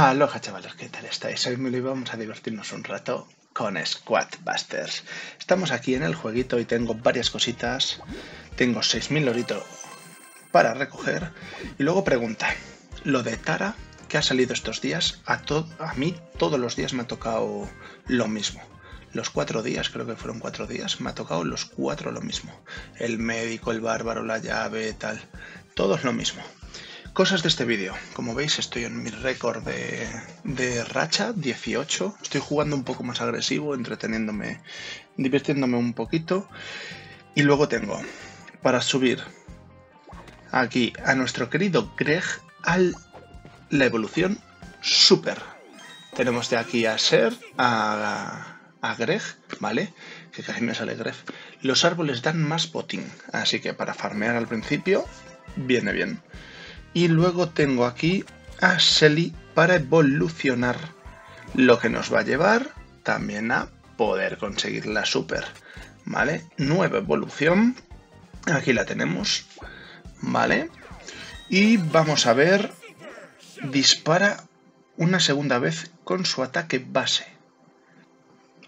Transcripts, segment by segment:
Aloha chavales, ¿qué tal estáis? Hoy me lo vamos a divertirnos un rato con Squad Busters. Estamos aquí en el jueguito y tengo varias cositas. Tengo 6.000 loritos para recoger. Y luego pregunta, lo de Tara que ha salido estos días, a mí todos los días me ha tocado lo mismo. Los 4 días, creo que fueron 4 días, me ha tocado los 4 lo mismo. El médico, el bárbaro, la llave, tal. Todos lo mismo. Cosas de este vídeo, como veis estoy en mi récord de racha, 18, estoy jugando un poco más agresivo, entreteniéndome, divirtiéndome un poquito. Y luego tengo para subir aquí a nuestro querido Greg a la evolución super. Tenemos de aquí a Ser, a Greg, ¿vale? Que casi me sale Greg. Los árboles dan más botín, así que para farmear al principio viene bien. Y luego tengo aquí a Shelly para evolucionar, lo que nos va a llevar también a poder conseguir la super, ¿vale? Nueva evolución, aquí la tenemos, ¿vale? Y vamos a ver, dispara una segunda vez con su ataque base.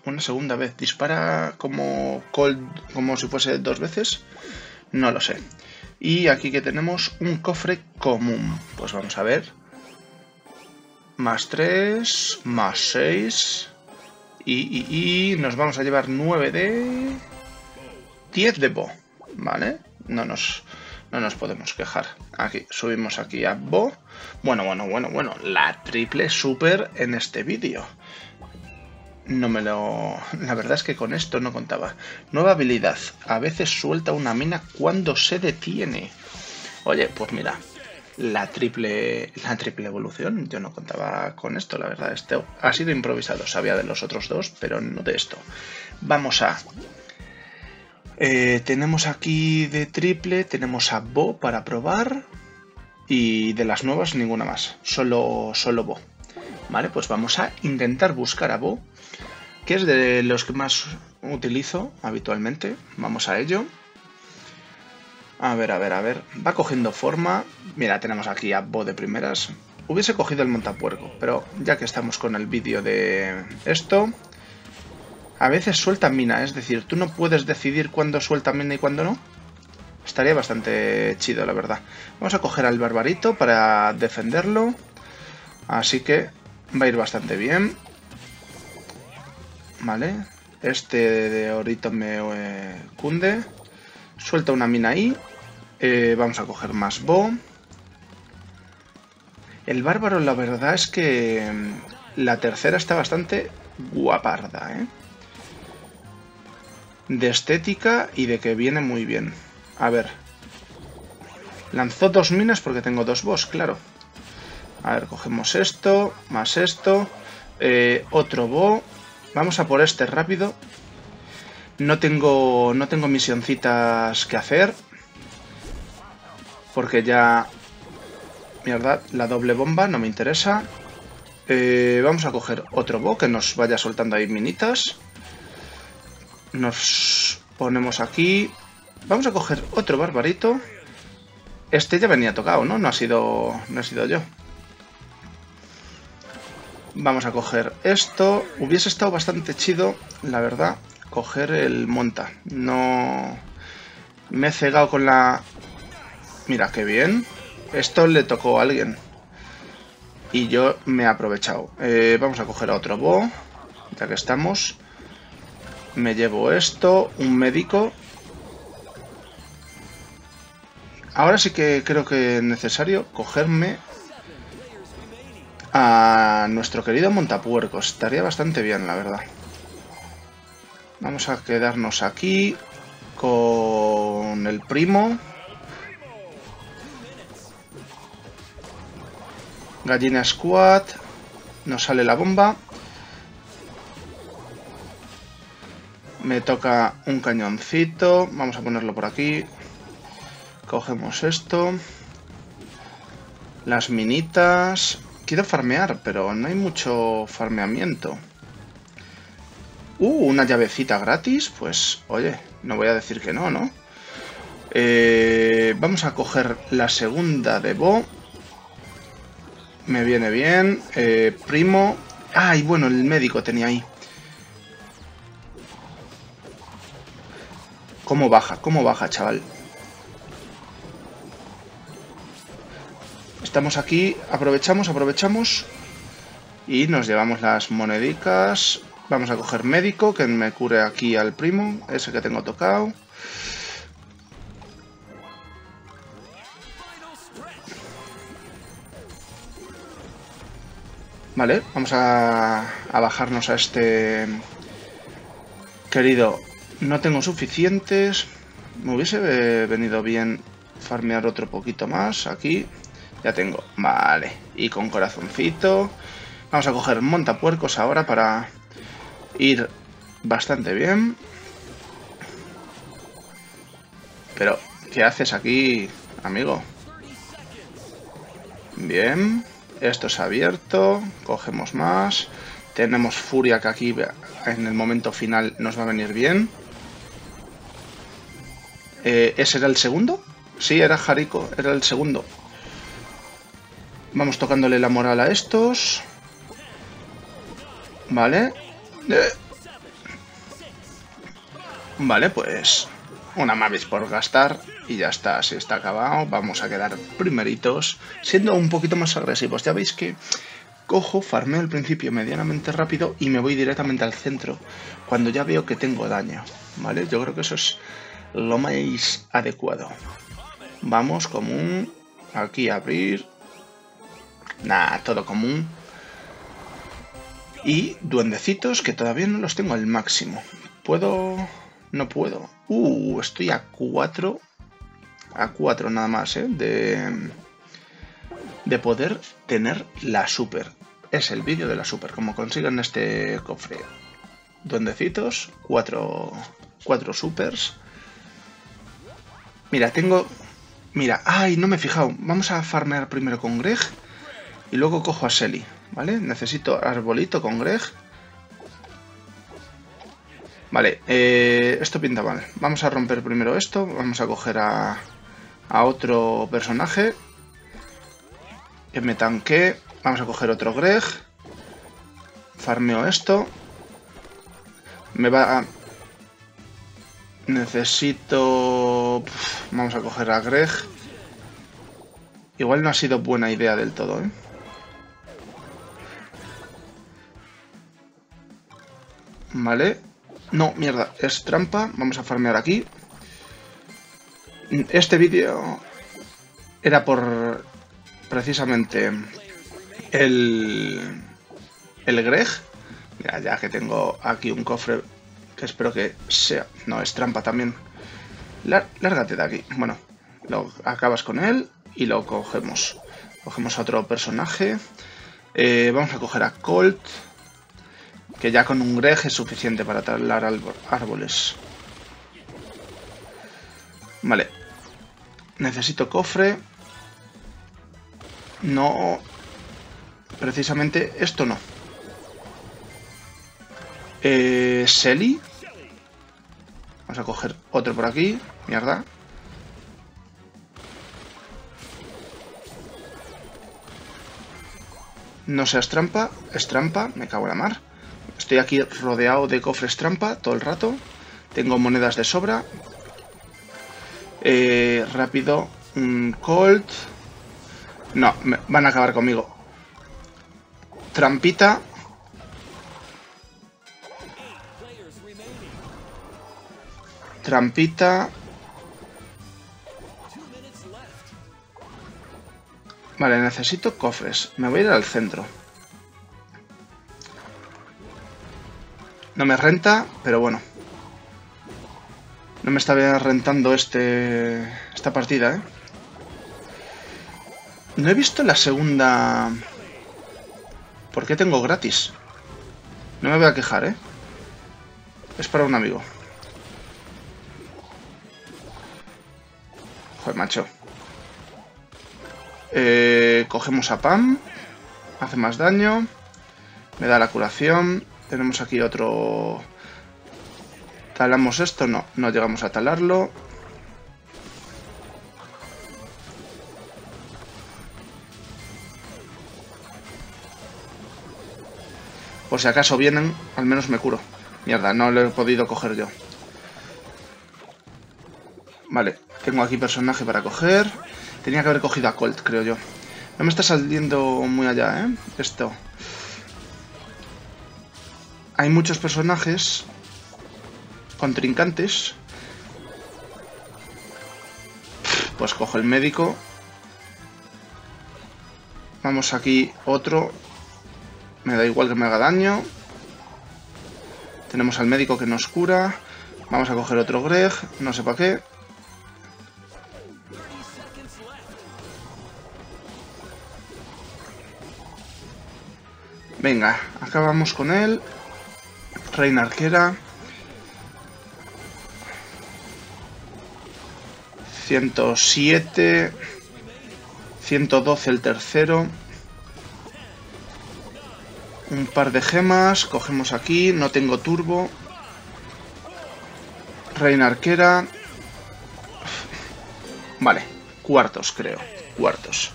Una segunda vez, dispara como Colt, como si fuese 2 veces, no lo sé. Y aquí que tenemos un cofre común. Pues vamos a ver. Más 3, más 6. Y nos vamos a llevar 9 de... 10 de Bo. ¿Vale? No nos podemos quejar. Aquí, subimos aquí a Bo. Bueno. La triple super en este vídeo. La verdad es que con esto no contaba. Nueva habilidad. A veces suelta una mina cuando se detiene. Oye, pues mira. La triple evolución. Yo no contaba con esto, la verdad. Este ha sido improvisado. Sabía de los otros dos, pero no de esto. Vamos a... tenemos aquí de triple. Tenemos a Bo para probar. Y de las nuevas, ninguna más. Solo Bo. Vale, pues vamos a intentar buscar a Bo, que es de los que más utilizo habitualmente. Vamos a ello. A ver. Va cogiendo forma. Mira, tenemos aquí a Bo de primeras. Hubiese cogido el Montapuerco, pero ya que estamos con el vídeo de esto... A veces suelta mina, es decir, tú no puedes decidir cuándo suelta mina y cuándo no. Estaría bastante chido, la verdad. Vamos a coger al barbarito para defenderlo. Así que va a ir bastante bien. Vale, este de orito me cunde. Suelta una mina ahí. Vamos a coger más Bo. El bárbaro, la verdad es que la tercera está bastante guaparda, ¿eh? De estética y de que viene muy bien. A ver. Lanzó 2 minas porque tengo 2 boss, claro. A ver, cogemos esto, más esto. Otro Bo. Vamos a por este rápido. No tengo misioncitas que hacer. Porque ya... Mierda, la doble bomba no me interesa. Vamos a coger otro Bo que nos vaya soltando ahí minitas. Nos ponemos aquí. Vamos a coger otro barbarito. Este ya venía tocado, ¿no? No ha sido yo. Vamos a coger esto. Hubiese estado bastante chido, la verdad, coger el monta. No... Me he cegado con la... Mira, qué bien. Esto le tocó a alguien. Y yo me he aprovechado. Vamos a coger a otro Bo. Ya que estamos. Me llevo esto. Un médico. Ahora sí que creo que es necesario cogerme... a nuestro querido Montapuerco. Estaría bastante bien, la verdad. Vamos a quedarnos aquí con el primo. Gallina Squad. Nos sale la bomba. Me toca un cañoncito. Vamos a ponerlo por aquí. Cogemos esto. Las minitas... Quiero farmear, pero no hay mucho farmeamiento. Una llavecita gratis. Pues, oye, no voy a decir que no, ¿no? Vamos a coger la segunda de Bo. Me viene bien. Primo. Ay, bueno, el médico tenía ahí. Cómo baja, chaval. Estamos aquí. Aprovechamos. Y nos llevamos las monedicas. Vamos a coger médico, que me cure aquí al primo. Ese que tengo tocado. Vale, vamos a bajarnos a este querido. No tengo suficientes. Me hubiese venido bien farmear otro poquito más. Aquí ya tengo. Vale, y con corazoncito. Vamos a coger montapuercos ahora para ir bastante bien. Pero, ¿qué haces aquí, amigo? Bien. Esto es abierto, cogemos más, tenemos furia que aquí en el momento final nos va a venir bien. ¿Ese era el segundo? Sí, era Jarico, era el segundo. Vamos tocándole la moral a estos. Vale. Vale, pues una Mavis por gastar. Y ya está, si está acabado, vamos a quedar primeritos, siendo un poquito más agresivos. Ya veis que cojo, farmeo al principio medianamente rápido y me voy directamente al centro, cuando ya veo que tengo daño, ¿vale? Yo creo que eso es lo más adecuado. Vamos, común, aquí abrir, nada, todo común. Y duendecitos que todavía no los tengo al máximo. ¿Puedo? No puedo. Estoy a 4... A 4 nada más, ¿eh? De poder tener la super. Es el vídeo de la super, como consigan este cofre. Duendecitos, 4 supers. Mira, tengo... Mira, ay, no me he fijado. Vamos a farmear primero con Greg y luego cojo a Shelly, ¿vale? Necesito arbolito con Greg. Vale, esto pinta mal. Vamos a romper primero esto. Vamos a coger a otro personaje que me tanque. Vamos a coger otro Greg. Farmeo esto. Me va a... Necesito... Vamos a coger a Greg. Igual no ha sido buena idea del todo, ¿eh? Vale. No, mierda, es trampa. Vamos a farmear aquí. Este vídeo era por precisamente el Greg. Mira, ya que tengo aquí un cofre que espero que sea... No, es trampa también. Lárgate de aquí. Bueno, lo acabas con él y lo cogemos. Cogemos a otro personaje. Vamos a coger a Colt, que ya con un Greg es suficiente para talar árboles. Vale. Necesito cofre. No. Precisamente esto no. Shelly. Vamos a coger otro por aquí. Mierda. No seas trampa. Es trampa. Me cago en la mar. Estoy aquí rodeado de cofres trampa todo el rato. Tengo monedas de sobra. Rápido. Colt. No, van a acabar conmigo. Trampita. Trampita. Vale, necesito cofres. Me voy a ir al centro. No me renta, pero bueno. No me estaba rentando esta partida, ¿eh? No he visto la segunda... ¿Por qué tengo gratis? No me voy a quejar, ¿eh? Es para un amigo. Joder, macho. Cogemos a Pam. Hace más daño. Me da la curación. Tenemos aquí otro... ¿Talamos esto? No, no llegamos a talarlo. Por si acaso vienen, al menos me curo. Mierda, no lo he podido coger yo. Vale, tengo aquí personaje para coger. Tenía que haber cogido a Colt, creo yo. No me está saliendo muy allá, ¿eh? Esto. Hay muchos personajes contrincantes. Pues cojo el médico. Vamos aquí otro. Me da igual que me haga daño. Tenemos al médico que nos cura. Vamos a coger otro Greg, no sé para qué. Venga, acabamos con él. Reina arquera. 107. 112 el tercero. Un par de gemas. Cogemos aquí. No tengo turbo. Reina arquera. Vale. Cuartos, creo. Cuartos.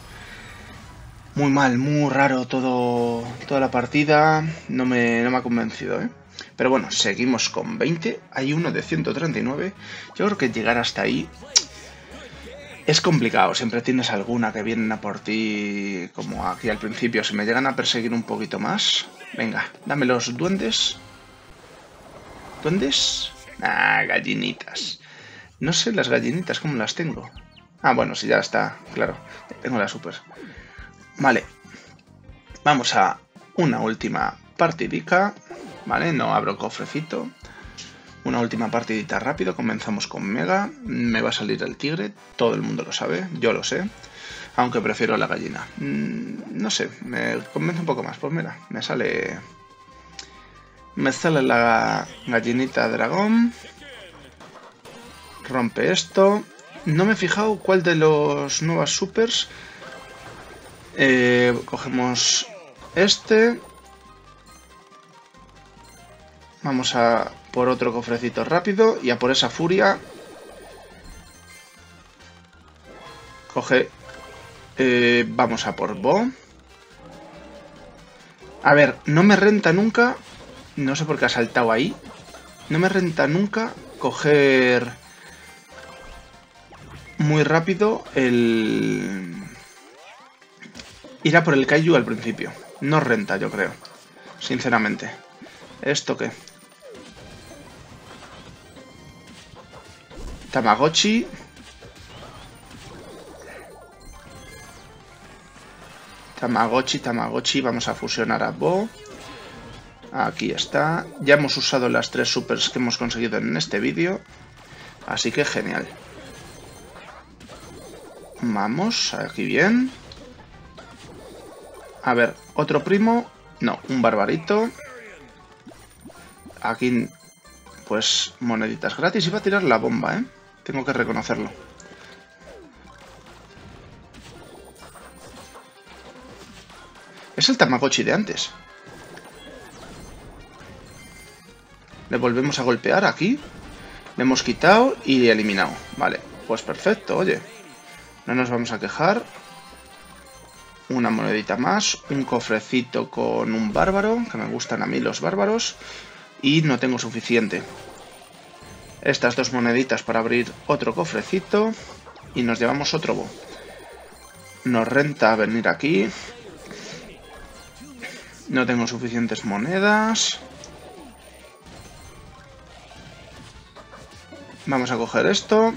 Muy mal, muy raro todo, toda la partida. No me ha convencido, ¿eh? Pero bueno, seguimos con 20. Hay uno de 139. Yo creo que llegar hasta ahí es complicado. Siempre tienes alguna que vienen a por ti, como aquí al principio. Si me llegan a perseguir un poquito más... Venga, dame los duendes. ¿Duendes? Ah, gallinitas. No sé las gallinitas cómo las tengo. Ah, bueno, sí, ya está, claro. Tengo la super. Vale. Vamos a una última partidica. Vale, no abro cofrecito. Una última partidita rápido, comenzamos con Mega. Me va a salir el tigre, todo el mundo lo sabe, yo lo sé. Aunque prefiero la gallina. No sé, me convence un poco más. Pues mira, me sale... Me sale la gallinita dragón. Rompe esto. No me he fijado cuál de los nuevas supers. Cogemos este. Vamos a... por otro cofrecito rápido y a por esa furia. Coge... vamos a por Bo. A ver, no me renta nunca... No sé por qué ha saltado ahí. No me renta nunca coger... muy rápido el... ir a por el Kaiju al principio. No renta, yo creo. Sinceramente. ¿Esto qué? Tamagotchi. Tamagotchi. Vamos a fusionar a Bo. Aquí está. Ya hemos usado las 3 supers que hemos conseguido en este vídeo. Así que genial. Vamos, aquí bien. A ver, otro primo. No, un barbarito. Aquí, pues, moneditas gratis. Iba a tirar la bomba, ¿eh? Tengo que reconocerlo. Es el Tamagotchi de antes. Le volvemos a golpear aquí. Le hemos quitado y eliminado. Vale, pues perfecto, oye. No nos vamos a quejar. Una monedita más. Un cofrecito con un bárbaro. Que me gustan a mí los bárbaros. Y no tengo suficiente. Estas 2 moneditas para abrir otro cofrecito. Y nos llevamos otro Bo. Nos renta venir aquí. No tengo suficientes monedas. Vamos a coger esto.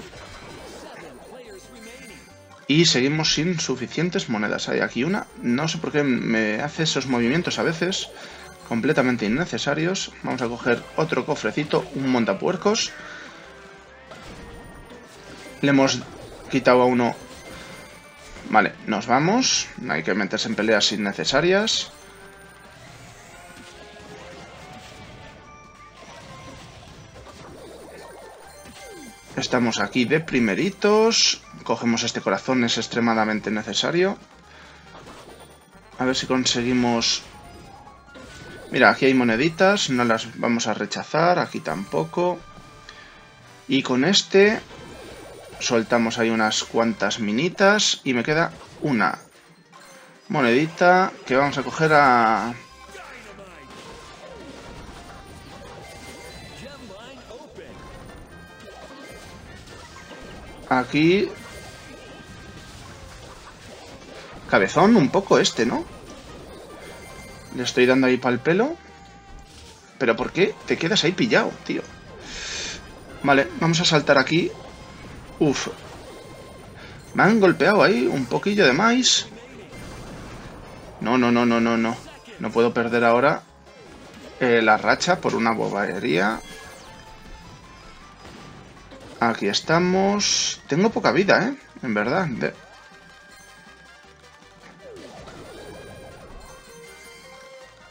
Y seguimos sin suficientes monedas. Hay aquí una. No sé por qué me hace esos movimientos a veces. Completamente innecesarios. Vamos a coger otro cofrecito, un montapuercos. Le hemos quitado a uno. Vale, nos vamos. No hay que meterse en peleas innecesarias. Estamos aquí de primeritos. Cogemos este corazón, es extremadamente necesario. A ver si conseguimos... Mira, aquí hay moneditas, no las vamos a rechazar, aquí tampoco. Y con este soltamos ahí unas cuantas minitas y me queda una monedita que vamos a coger a Aquí... Cabezón un poco este, ¿no? Le estoy dando ahí pa'l pelo. Pero ¿por qué te quedas ahí pillado, tío? Vale, vamos a saltar aquí. Uf. Me han golpeado ahí un poquillo de más. No, no, no, no, no, no. No puedo perder ahora la racha por una bobaería. Aquí estamos. Tengo poca vida, ¿eh? En verdad.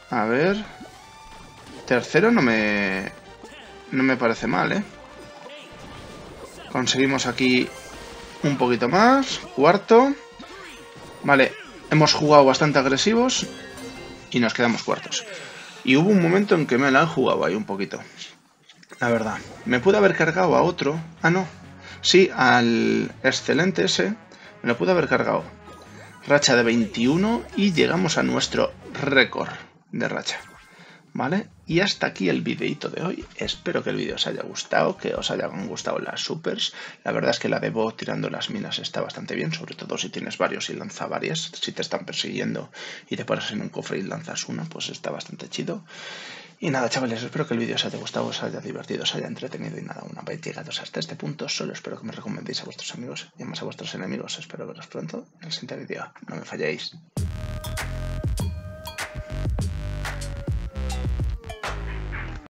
A ver... Tercero no me parece mal, ¿eh? Conseguimos aquí un poquito más. Cuarto. Vale, hemos jugado bastante agresivos y nos quedamos cuartos. Y hubo un momento en que me la han jugado ahí un poquito. La verdad. Me pude haber cargado a otro. Ah, no. Sí, al excelente ese. Me lo pude haber cargado. Racha de 21 y llegamos a nuestro récord de racha. ¿Vale? Y hasta aquí el videito de hoy. Espero que el vídeo os haya gustado, que os hayan gustado las supers. La verdad es que la de Bo tirando las minas está bastante bien, sobre todo si tienes varios y lanza varias. Si te están persiguiendo y te paras en un cofre y lanzas una, pues está bastante chido. Y nada, chavales, espero que el vídeo os haya gustado, os haya divertido, os haya entretenido y nada, una vez llegados hasta este punto, solo espero que me recomendéis a vuestros amigos y más a vuestros enemigos. Espero veros pronto en el siguiente vídeo. No me falléis.